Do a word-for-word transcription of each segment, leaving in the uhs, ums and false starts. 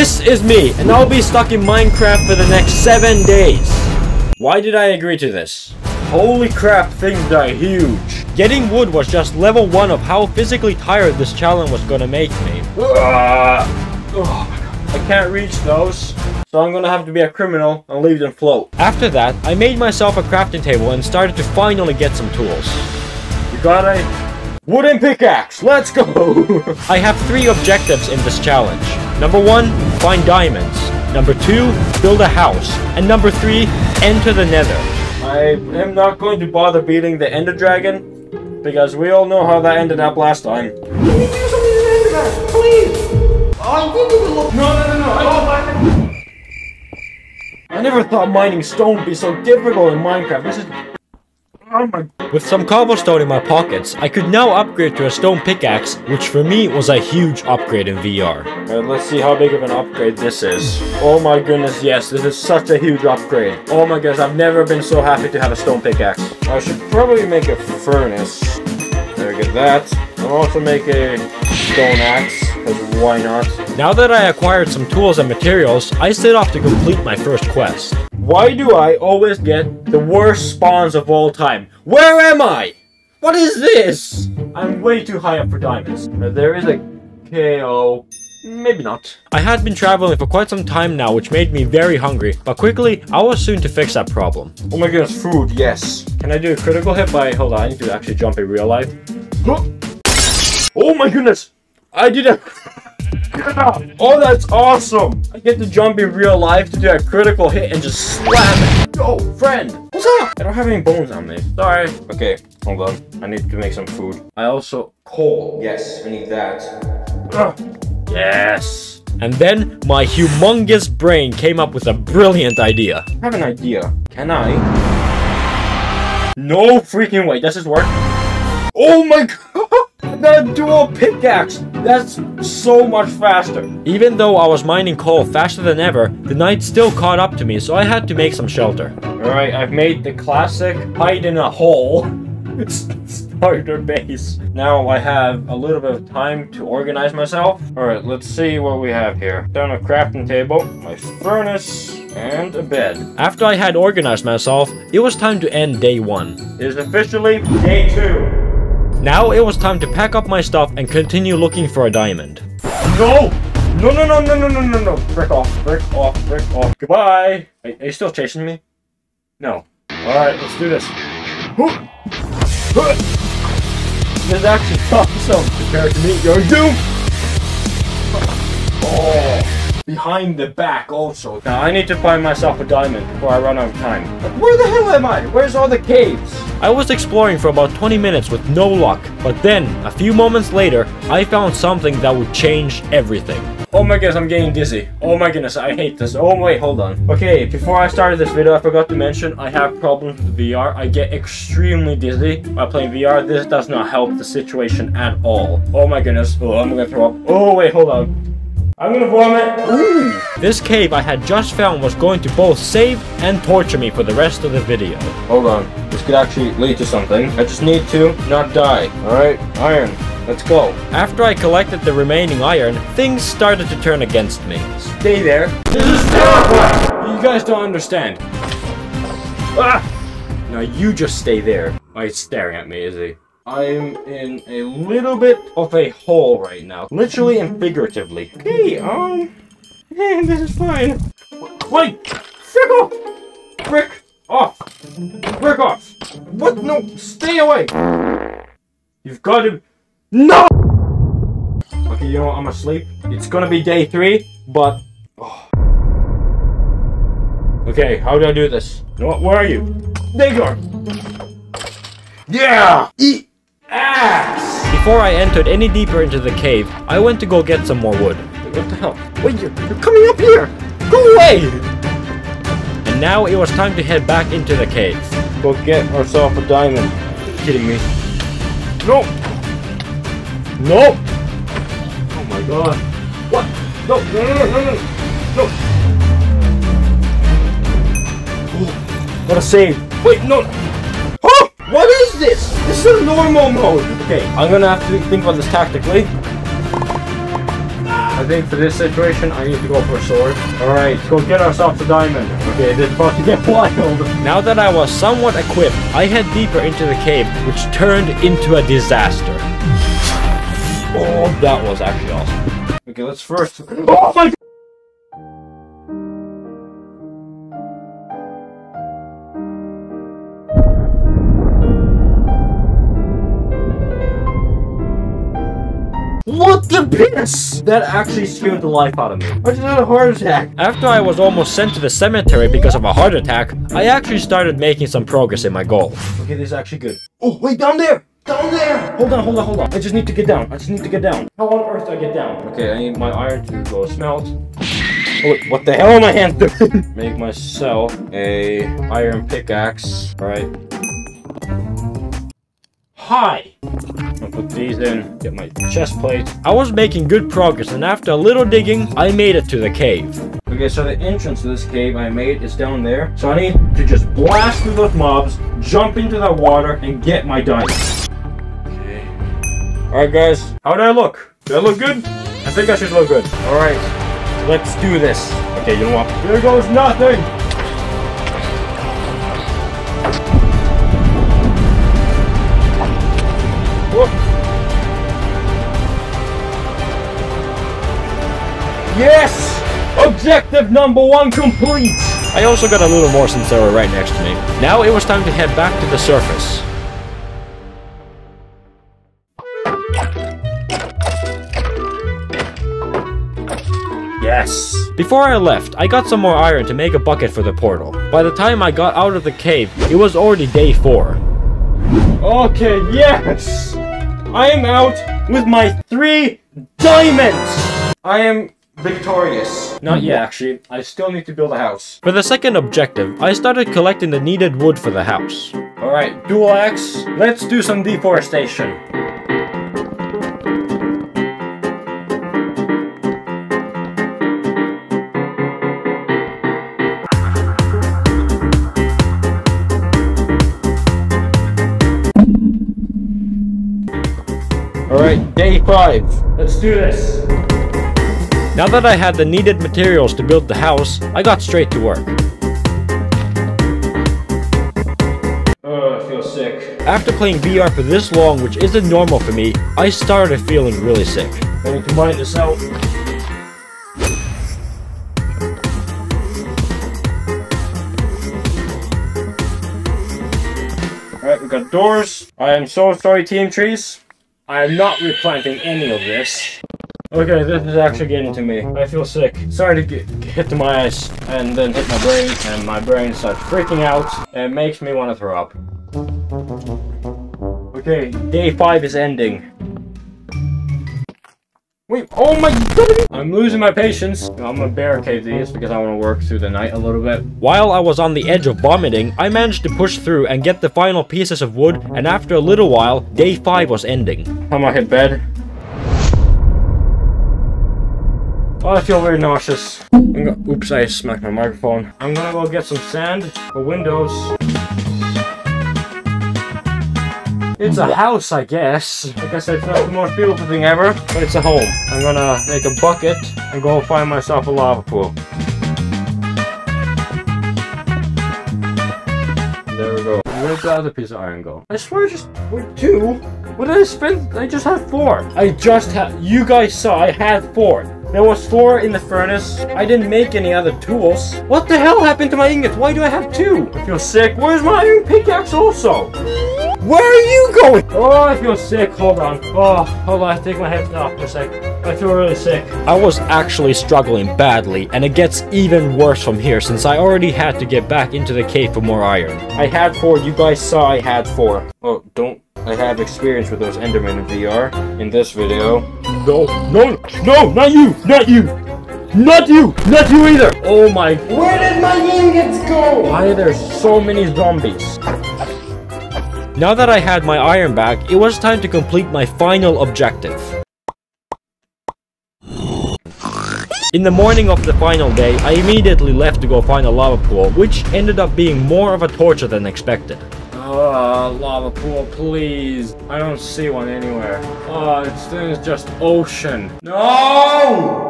This is me, and I'll be stuck in Minecraft for the next seven days. Why did I agree to this? Holy crap, things are huge. Getting wood was just level one of how physically tired this challenge was gonna make me. Uh, oh, I can't reach those. So I'm gonna have to be a criminal and leave them float. After that, I made myself a crafting table and started to finally get some tools. You got a wooden pickaxe! Let's go! I have three objectives in this challenge. Number one, find diamonds. Number two, build a house. And number three, enter the nether. I am not going to bother beating the Ender Dragon, because we all know how that ended up last time. Can you do something to the Ender Dragon, please? I think it will look- No, no, no, no! I don't like it! I never thought mining stone would be so difficult in Minecraft. This is... Oh my... With some cobblestone in my pockets, I could now upgrade to a stone pickaxe, which for me was a huge upgrade in V R. Alright, let's see how big of an upgrade this is. Oh my goodness, yes, this is such a huge upgrade. Oh my gosh, I've never been so happy to have a stone pickaxe. I should probably make a furnace. There, get that. I'll also make a stone axe. Because why not? Now that I acquired some tools and materials, I set off to complete my first quest. Why do I always get the worst spawns of all time? Where am I? What is this? I'm way too high up for diamonds. There is a K O. Maybe not. I had been traveling for quite some time now, which made me very hungry, but quickly, I was soon to fix that problem. Oh my goodness, food, yes. Can I do a critical hit by... Hold on, I need to actually jump in real life. Oh my goodness! I did a... Oh, that's awesome! I get to jump in real life to do a critical hit and just slam it. Yo, friend! What's up? I don't have any bones on me. Sorry. Okay, hold on. I need to make some food. I also... Coal. Yes, I need that. Ugh. Yes! And then, my humongous brain came up with a brilliant idea. I have an idea. Can I... No freaking way. Does this work? Oh my god! The dual pickaxe! That's so much faster! Even though I was mining coal faster than ever, the night still caught up to me, so I had to make some shelter. Alright, I've made the classic hide in a hole starter base. Now I have a little bit of time to organize myself. Alright, let's see what we have here. Down a crafting table, my furnace, and a bed. After I had organized myself, it was time to end day one. It is officially day two. Now it was time to pack up my stuff and continue looking for a diamond. No! No, no, no, no, no, no, no, no. Brick off, brick off, brick off. Goodbye! Are, are you still chasing me? No. Alright, let's do this. This actually awesome. Prepare to meet your doom! Oh. Behind the back also. Now I need to find myself a diamond before I run out of time. Where the hell am I? Where's all the caves? I was exploring for about twenty minutes with no luck, but then, a few moments later, I found something that would change everything. Oh my goodness, I'm getting dizzy. Oh my goodness, I hate this. Oh wait, hold on. Okay, before I started this video, I forgot to mention I have problems with V R. I get extremely dizzy by playing V R. This does not help the situation at all. Oh my goodness. Oh, I'm gonna throw up. Oh wait, hold on. I'm gonna vomit. Ooh. This cave I had just found was going to both save and torture me for the rest of the video. Hold on. This could actually lead to something. I just need to not die. Alright, iron. Let's go. After I collected the remaining iron, things started to turn against me. Stay there. This is terrifying! You guys don't understand. Ah! Now you just stay there. Oh, he's staring at me, is he? I'm in a little bit of a hole right now. Literally and figuratively. Okay, um... Hey, this is fine. Wait! Frick off! Frick off! Frick off! What? No! Stay away! You've got to... No! Okay, you know what? I'm asleep. It's gonna be day three, but... Oh. Okay, how do I do this? You know what? Where are you? There you are! Yeah! Eat! Ass! Before I entered any deeper into the cave, I went to go get some more wood. What the hell? Wait, you're, you're coming up here! Go away! And now it was time to head back into the cave. Go get ourselves a diamond. Are you kidding me? No! No! Oh my god. What? No, no, no, no, no, no! Oh, gotta save. Wait, no! Oh! What is this? This is a normal mode. Okay, I'm gonna have to think about this tactically. I think for this situation, I need to go for a sword. Alright, go get ourselves a diamond. Okay, this is about to get wild. Now that I was somewhat equipped, I head deeper into the cave, which turned into a disaster. Oh, that was actually awesome. Okay, let's first... Oh my God! What the piss? That actually scared the life out of me. I just had a heart attack. After I was almost sent to the cemetery because of a heart attack, I actually started making some progress in my goal. Okay, this is actually good. Oh, wait, down there! Down there! Hold on, hold on, hold on. I just need to get down. I just need to get down. How on earth do I get down? Okay, I need my iron to go smelt. Oh, wait, what the hell are my hands doing? Make myself a iron pickaxe. Alright. Hi! I'll put these in, get my chest plate. I was making good progress, and after a little digging, I made it to the cave. Okay, so the entrance to this cave I made is down there. So I need to just blast through those mobs, jump into the water, and get my diamond. Okay. Alright, guys. How did I look? Did I look good? I think I should look good. Alright. Let's do this. Okay, you know what? Here goes nothing! Yes! Objective number one complete! I also got a little more since they were right next to me. Now it was time to head back to the surface. Yes! Before I left, I got some more iron to make a bucket for the portal. By the time I got out of the cave, it was already day four. Okay, yes! I am out with my three diamonds! I am... victorious. Not yet, actually. I still need to build a house. For the second objective, I started collecting the needed wood for the house. Alright, dual axe. Let's do some deforestation. Alright, day five. Let's do this. Now that I had the needed materials to build the house, I got straight to work. Oh, I feel sick. After playing V R for this long, which isn't normal for me, I started feeling really sick. Let me combine this out. Alright, we got doors. I am so sorry, Team Trees. I am not replanting any of this. Okay, this is actually getting to me. I feel sick. Sorry to get, get hit to my eyes and then hit my brain, and my brain starts freaking out and makes me want to throw up. Okay, day five is ending. Wait, oh my God! I'm losing my patience. I'm gonna barricade these because I want to work through the night a little bit. While I was on the edge of vomiting, I managed to push through and get the final pieces of wood, and after a little while, day five was ending. I'm gonna hit bed. Oh, I feel very nauseous. I'm gonna, oops, I smacked my microphone. I'm gonna go get some sand for windows. It's a house, I guess. Like I said, it's not the most beautiful thing ever, but it's a home. I'm gonna make a bucket and go find myself a lava pool. There we go. Where'd the other piece of iron go? I swear I just... wait, two? What did I spend? I just had four. I just had... You guys saw, I had four. There was four in the furnace. I didn't make any other tools. What the hell happened to my ingots? Why do I have two? I feel sick. Where's my iron pickaxe also? Where are you going? Oh, I feel sick. Hold on. Oh, hold on. I take my head off for a sec. I feel really sick. I was actually struggling badly, and it gets even worse from here since I already had to get back into the cave for more iron. I had four. You guys saw I had four. Oh, don't. I have experience with those Endermen in V R in this video. No, no, no, not you, not you, not you, not you either. Oh my, where did my ingots go? Why are there so many zombies? Now that I had my iron back, it was time to complete my final objective. In the morning of the final day, I immediately left to go find a lava pool, which ended up being more of a torture than expected. Ah, lava pool, please. I don't see one anywhere. Oh, this thing is just ocean. No!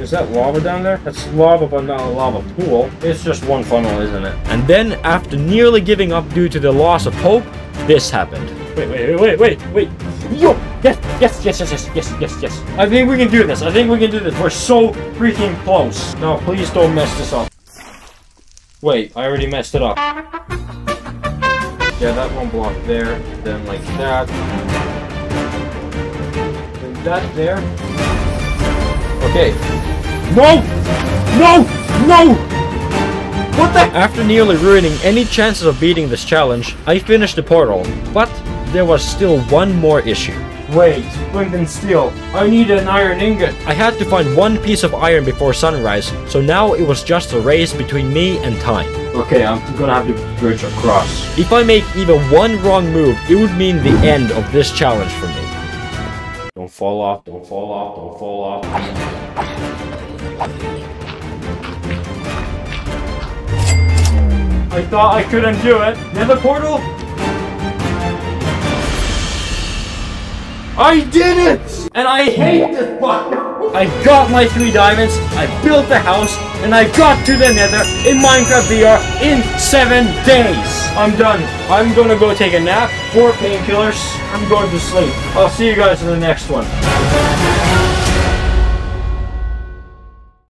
Is that lava down there? That's lava, but not a lava pool. It's just one funnel, isn't it? And then, after nearly giving up due to the loss of hope, this happened. Wait, wait, wait, wait, wait. Yo! Yes, yes, yes, yes, yes, yes, yes, yes. I think we can do this. I think we can do this. We're so freaking close. No, please don't mess this up. Wait, I already messed it up. Yeah, that one block there. Then like that. Then that there. Okay. No! No! No! What the? After nearly ruining any chances of beating this challenge, I finished the portal, but there was still one more issue. Wait, flint and steel. I need an iron ingot. I had to find one piece of iron before sunrise, so now it was just a race between me and time. Okay, I'm gonna have to bridge across. If I make even one wrong move, it would mean the end of this challenge for me. Don't fall off, don't fall off, don't fall off. I thought I couldn't do it. Nether portal? I did it! And I hate this fuck! I got my three diamonds, I built the house, and I got to the nether in Minecraft V R in seven days! I'm done. I'm gonna go take a nap, four painkillers, I'm going to sleep. I'll see you guys in the next one.